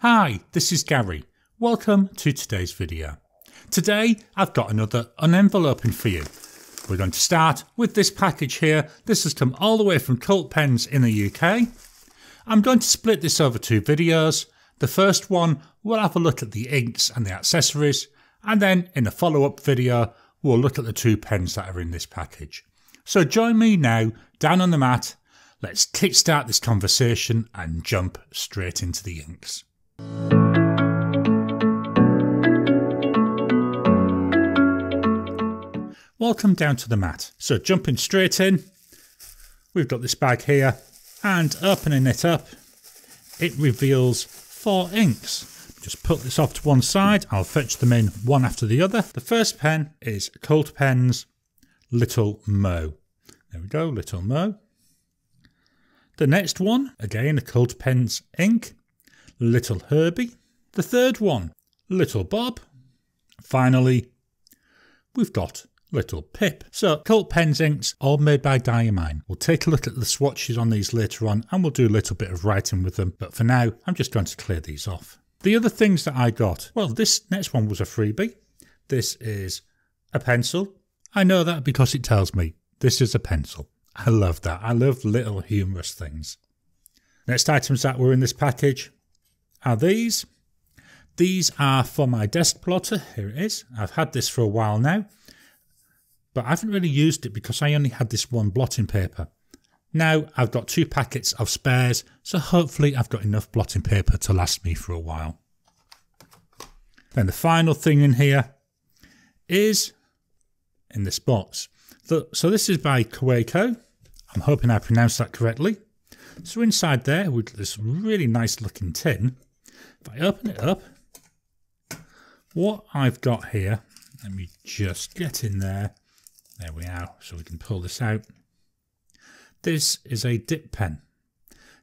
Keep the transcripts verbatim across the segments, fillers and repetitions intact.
Hi, this is Gary. Welcome to today's video. Today I've got another unenveloping for you. We're going to start with this package here. This has come all the way from Cult Pens in the U K. I'm going to split this over two videos. The first one, we'll have a look at the inks and the accessories, and then in the follow-up video we'll look at the two pens that are in this package. So join me now down on the mat, let's kickstart this conversation and jump straight into the inks. Welcome down to the mat. So jumping straight in, we've got this bag here, and opening it up it reveals four inks. Just put this off to one side, I'll fetch them in one after the other. The first pen is Cult Pens Little Mo. There we go, Little Mo. The next one, again a Cult Pens ink, Little Herbie. The third one, Little Bob. Finally, we've got Little Pip. So Cult Pens inks, all made by Diamine. We'll take a look at the swatches on these later on and we'll do a little bit of writing with them, but for now I'm just going to clear these off. The other things that I got, well, this next one was a freebie. This is a pencil. I know that because it tells me this is a pencil. I love that. I love little humorous things. Next items that were in this package are these. These are for my desk plotter. Here it is. I've had this for a while now, but I haven't really used it because I only had this one blotting paper. Now I've got two packets of spares, so hopefully I've got enough blotting paper to last me for a while. Then the final thing in here is in this box. So this is by Kaweco. I'm hoping I pronounced that correctly. So inside there we've got this really nice looking tin. If I open it up, what I've got here, let me just get in there. There we are, so we can pull this out. This is a dip pen.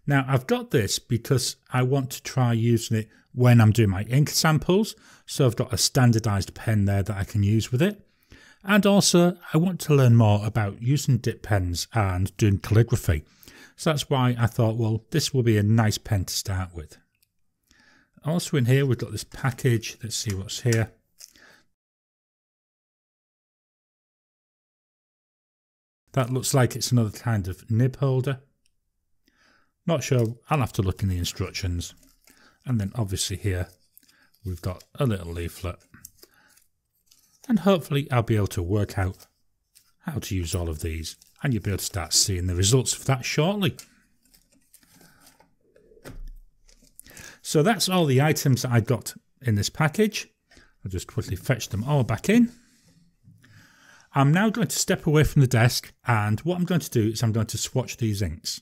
Now I've got this because I want to try using it when I'm doing my ink samples, so I've got a standardized pen there that I can use with it. And also I want to learn more about using dip pens and doing calligraphy, so that's why I thought, well, this will be a nice pen to start with. Also in here we've got this package. Let's see what's here. That looks like it's another kind of nib holder. Not sure, I'll have to look in the instructions. And then obviously here we've got a little leaflet. And hopefully I'll be able to work out how to use all of these, and you'll be able to start seeing the results of that shortly. So that's all the items that I got in this package. I'll just quickly fetch them all back in. I'm now going to step away from the desk, and what I'm going to do is I'm going to swatch these inks.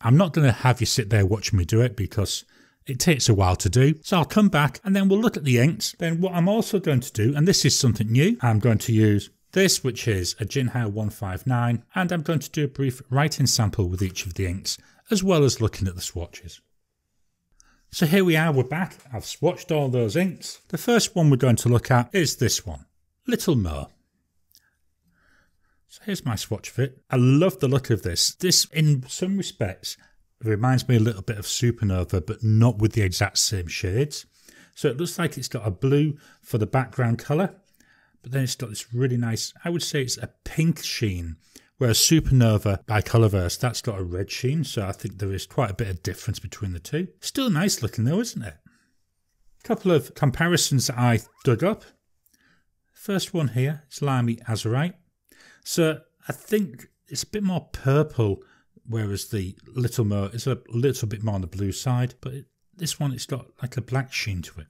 I'm not going to have you sit there watching me do it because it takes a while to do. So I'll come back and then we'll look at the inks. Then what I'm also going to do, and this is something new, I'm going to use this, which is a Jinhao one five nine, and I'm going to do a brief writing sample with each of the inks as well as looking at the swatches. So here we are, we're back. I've swatched all those inks. The first one we're going to look at is this one, Little Mo. So here's my swatch of it. I love the look of this. This, in some respects, reminds me a little bit of Supernova, but not with the exact same shades. So it looks like it's got a blue for the background colour, but then it's got this really nice, I would say it's a pink sheen, whereas Supernova by Colorverse, that's got a red sheen, so I think there is quite a bit of difference between the two. Still nice looking though, isn't it? A couple of comparisons that I dug up. First one here is Lamy Azurite. So I think it's a bit more purple, whereas the Little Mo is a little bit more on the blue side, but it, this one, it's got like a black sheen to it.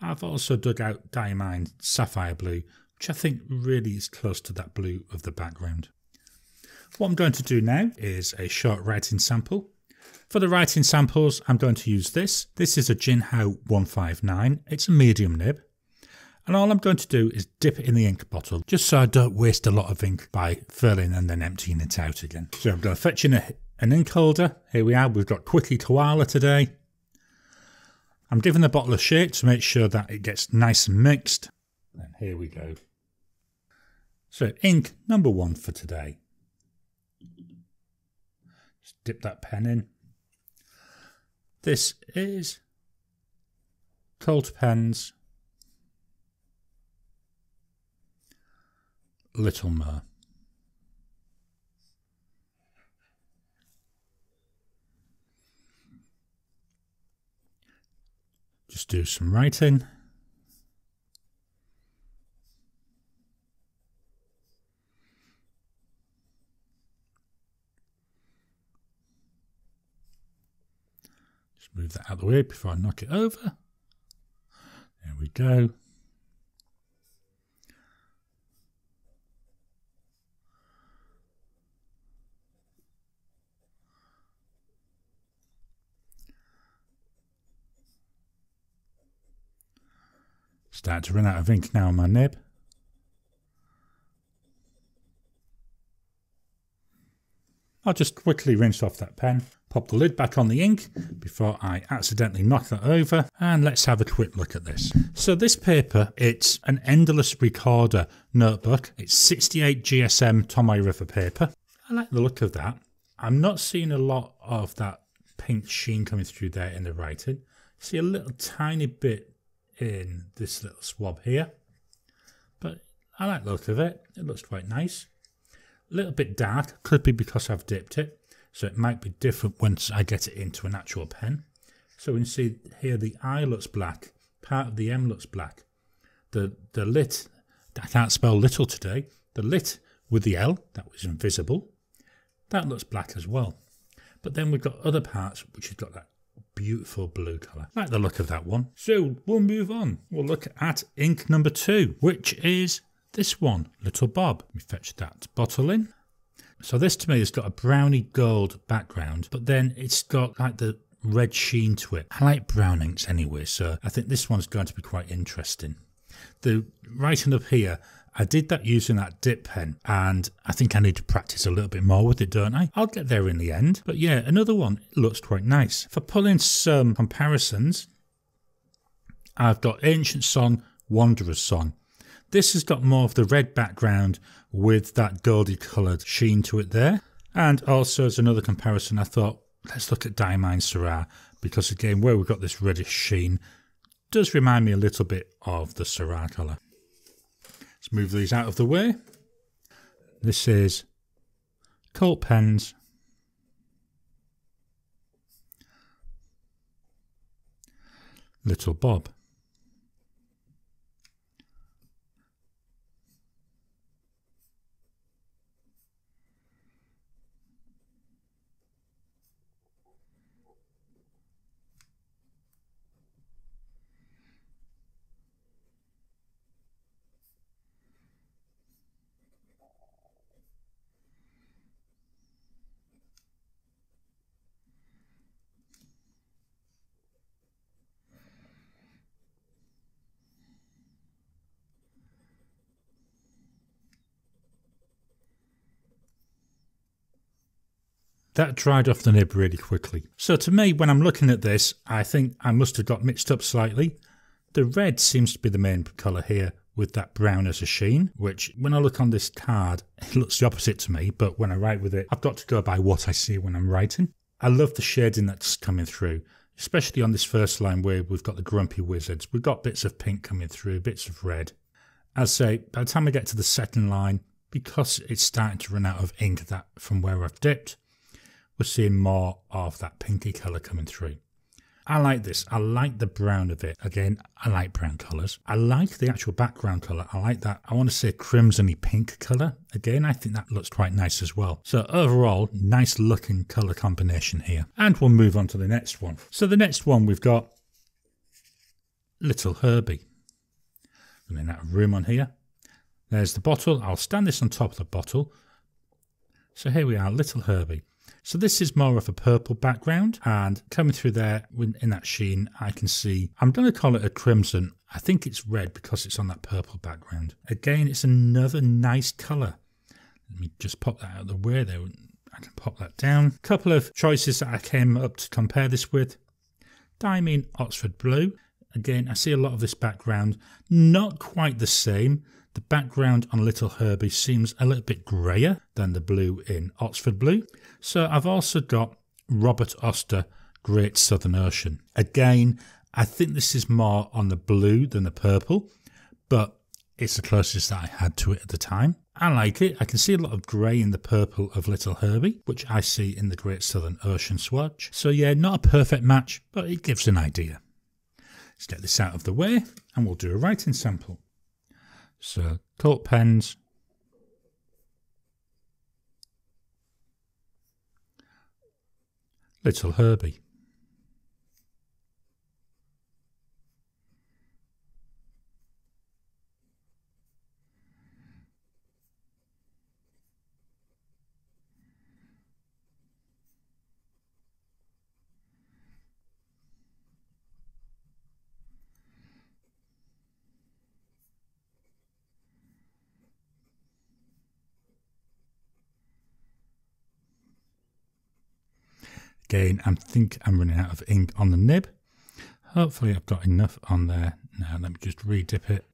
I've also dug out Diamine Sapphire Blue, which I think really is close to that blue of the background. What I'm going to do now is a short writing sample. For the writing samples, I'm going to use this. This is a Jinhao one five nine. It's a medium nib. And all I'm going to do is dip it in the ink bottle, just so I don't waste a lot of ink by filling and then emptying it out again. So I'm going to fetch in a, an ink holder. Here we are, we've got Quickie Koala today. I'm giving the bottle a shake to make sure that it gets nice and mixed. And here we go. So ink number one for today. Just dip that pen in. This is Cult Pens, Little Mo. Just do some writing. Just move that out of the way before I knock it over. There we go. Start to run out of ink now on my nib. I'll just quickly rinse off that pen, pop the lid back on the ink before I accidentally knock that over, and let's have a quick look at this. So this paper, it's an Endless Recorder notebook. It's sixty-eight G S M Tomoe River paper. I like the look of that. I'm not seeing a lot of that pink sheen coming through there in the writing. See a little tiny bit in this little swab here, but I like the look of it. It looks quite nice. A little bit dark, could be because I've dipped it, so it might be different once I get it into an actual pen. So we can see here the I looks black, part of the M looks black, the the lit, I can't spell little today, the lit with the L that was invisible, that looks black as well. But then we've got other parts which have got that beautiful blue colour. I like the look of that one. So we'll move on. We'll look at ink number two, which is this one, Little Bob. Let me fetch that bottle in. So this to me has got a brownie gold background, but then it's got like the red sheen to it. I like brown inks anyway, so I think this one's going to be quite interesting. The writing up here, I did that using that dip pen, and I think I need to practice a little bit more with it, don't I? I'll get there in the end. But yeah, another one, it looks quite nice. If I pull in some comparisons, I've got Ancient Song, Wanderous Song. This has got more of the red background with that goldy coloured sheen to it there. And also as another comparison, I thought, let's look at Diamine Syrah, because again, where we've got this reddish sheen, does remind me a little bit of the Syrah colour. Let's move these out of the way. This is Cult Pens, Little Bob. That dried off the nib really quickly. So to me, when I'm looking at this, I think I must have got mixed up slightly. The red seems to be the main colour here with that brown as a sheen, which when I look on this card, it looks the opposite to me, but when I write with it, I've got to go by what I see when I'm writing. I love the shading that's coming through, especially on this first line where we've got the grumpy wizards. We've got bits of pink coming through, bits of red. I'd say by the time I get to the second line, because it's starting to run out of ink that from where I've dipped, we're seeing more of that pinky colour coming through. I like this. I like the brown of it. Again, I like brown colours. I like the actual background colour. I like that. I want to say crimsony pink colour. Again, I think that looks quite nice as well. So overall, nice looking colour combination here. And we'll move on to the next one. So the next one we've got Little Herbie. Running out of room on here. There's the bottle. I'll stand this on top of the bottle. So here we are, Little Herbie. So this is more of a purple background, and coming through there in that sheen, I can see, I'm going to call it a crimson. I think it's red because it's on that purple background. Again, it's another nice colour. Let me just pop that out of the way there. I can pop that down. A couple of choices that I came up to compare this with. Diamine Oxford Blue. Again, I see a lot of this background. Not quite the same. The background on Little Herbie seems a little bit greyer than the blue in Oxford Blue. So I've also got Robert Oster, Great Southern Ocean. Again, I think this is more on the blue than the purple, but it's the closest that I had to it at the time. I like it. I can see a lot of grey in the purple of Little Herbie, which I see in the Great Southern Ocean swatch. So yeah, not a perfect match, but it gives an idea. Let's get this out of the way and we'll do a writing sample. So, Cult Pens. Little Herbie. Again, I think I'm running out of ink on the nib. Hopefully I've got enough on there. Now let me just re-dip it.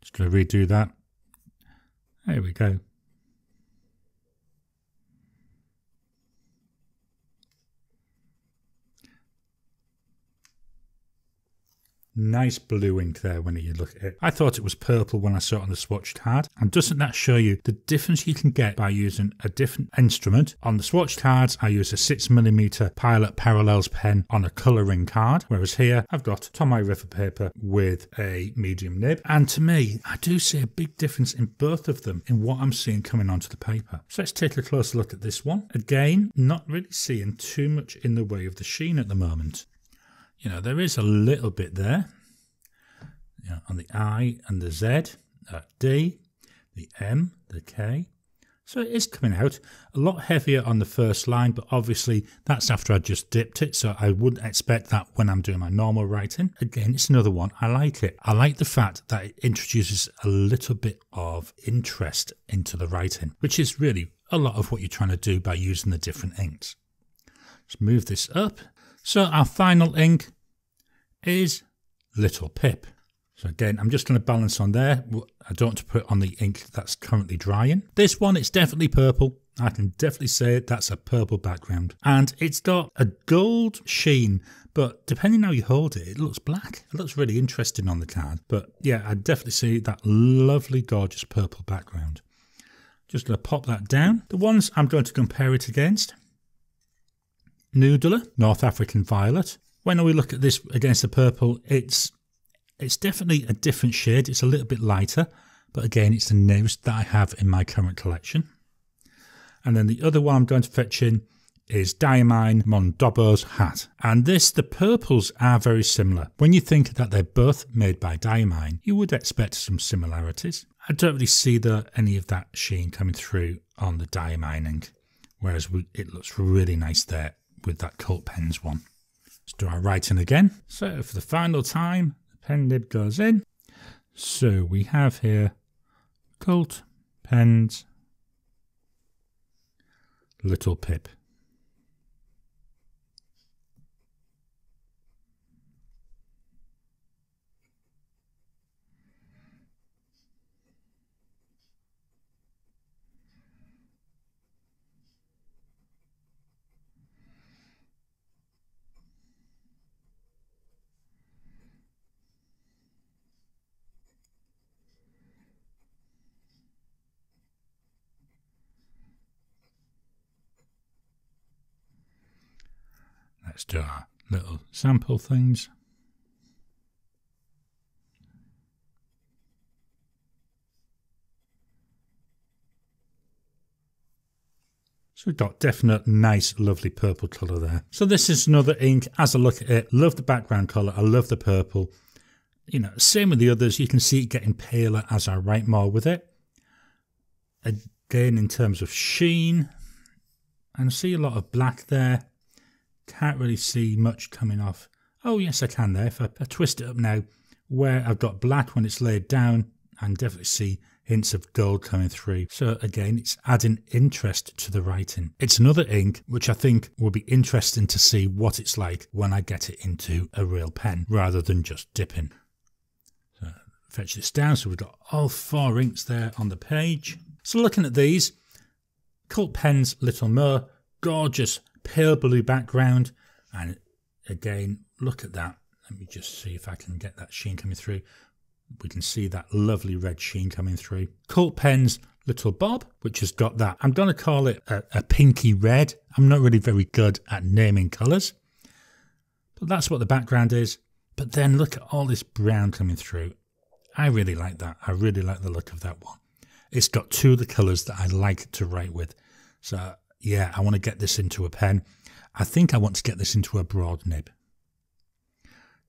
Just going to redo that. There we go. Nice blue ink there when you look at it. I thought it was purple when I saw it on the swatch card. And doesn't that show you the difference you can get by using a different instrument? On the swatch cards, I use a six millimeter Pilot Parallels pen on a colouring card, whereas here I've got Tomoe River paper with a medium nib. And to me, I do see a big difference in both of them in what I'm seeing coming onto the paper. So let's take a closer look at this one. Again, not really seeing too much in the way of the sheen at the moment. You know, there is a little bit there, you know, on the I and the Z, that D, the M, the K. So it is coming out a lot heavier on the first line, but obviously that's after I just dipped it. So I wouldn't expect that when I'm doing my normal writing. Again, it's another one. I like it. I like the fact that it introduces a little bit of interest into the writing, which is really a lot of what you're trying to do by using the different inks. Let's move this up. So our final ink is Little Pip. So again, I'm just going to balance on there. I don't want to put on the ink that's currently drying. This one, it's definitely purple. I can definitely say that's a purple background. And it's got a gold sheen, but depending how you hold it, it looks black. It looks really interesting on the card. But yeah, I definitely see that lovely, gorgeous purple background. Just going to pop that down. The ones I'm going to compare it against. Noodler, North African Violet. When we look at this against the purple, it's it's definitely a different shade. It's a little bit lighter, but again, it's the nearest that I have in my current collection. And then the other one I'm going to fetch in is Diamine Mondobo's Hat. And this, the purples are very similar. When you think that they're both made by Diamine, you would expect some similarities. I don't really see the, any of that sheen coming through on the Diamine ink, whereas we, it looks really nice there with that Cult Pens one. Let's do our writing again. So for the final time, the pen nib goes in. So we have here Cult Pens, Little Pip. Let's do our little sample things. So we've got definite nice, lovely purple colour there. So this is another ink. As I look at it, love the background colour. I love the purple. You know, same with the others. You can see it getting paler as I write more with it. Again, in terms of sheen, I see a lot of black there. Can't really see much coming off. Oh yes, I can there. If I, I twist it up now, where I've got black when it's laid down, I can definitely see hints of gold coming through. So again, it's adding interest to the writing. It's another ink which I think will be interesting to see what it's like when I get it into a real pen rather than just dipping. So fetch this down. So we've got all four inks there on the page. So looking at these, Cult Pens Little Mo, gorgeous pale blue background, And again, look at that. Let me just see if I can get that sheen coming through. We can see that lovely red sheen coming through. Cult Pens Little Bob, which has got that. I'm going to call it a, a pinky red. I'm not really very good at naming colours. But that's what the background is. But then look at all this brown coming through. I really like that. I really like the look of that one. It's got two of the colours that I like to write with. So, yeah, I want to get this into a pen. I think I want to get this into a broad nib.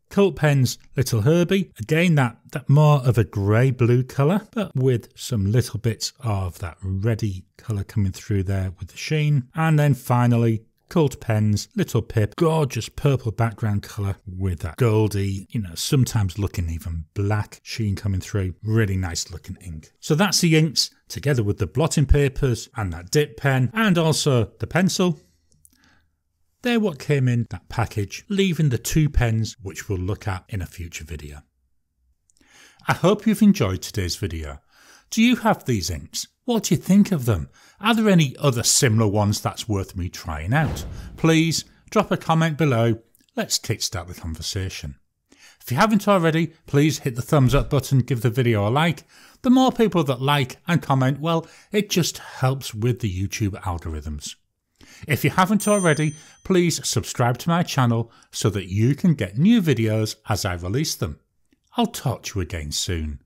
Cult Pens Little Herbie, again that, that more of a grey-blue colour, but with some little bits of that reddy colour coming through there with the sheen. And then finally, Cult Pens Little Pip, gorgeous purple background colour with that goldy, you know, sometimes looking even black sheen coming through. Really nice looking ink. So that's the inks, together with the blotting papers and that dip pen, and also the pencil. They're what came in that package, leaving the two pens which we'll look at in a future video. I hope you've enjoyed today's video. Do you have these inks? What do you think of them? Are there any other similar ones that's worth me trying out? Please drop a comment below. Let's kickstart the conversation. If you haven't already, please hit the thumbs up button, give the video a like. The more people that like and comment, well, it just helps with the YouTube algorithms. If you haven't already, please subscribe to my channel so that you can get new videos as I release them. I'll talk to you again soon.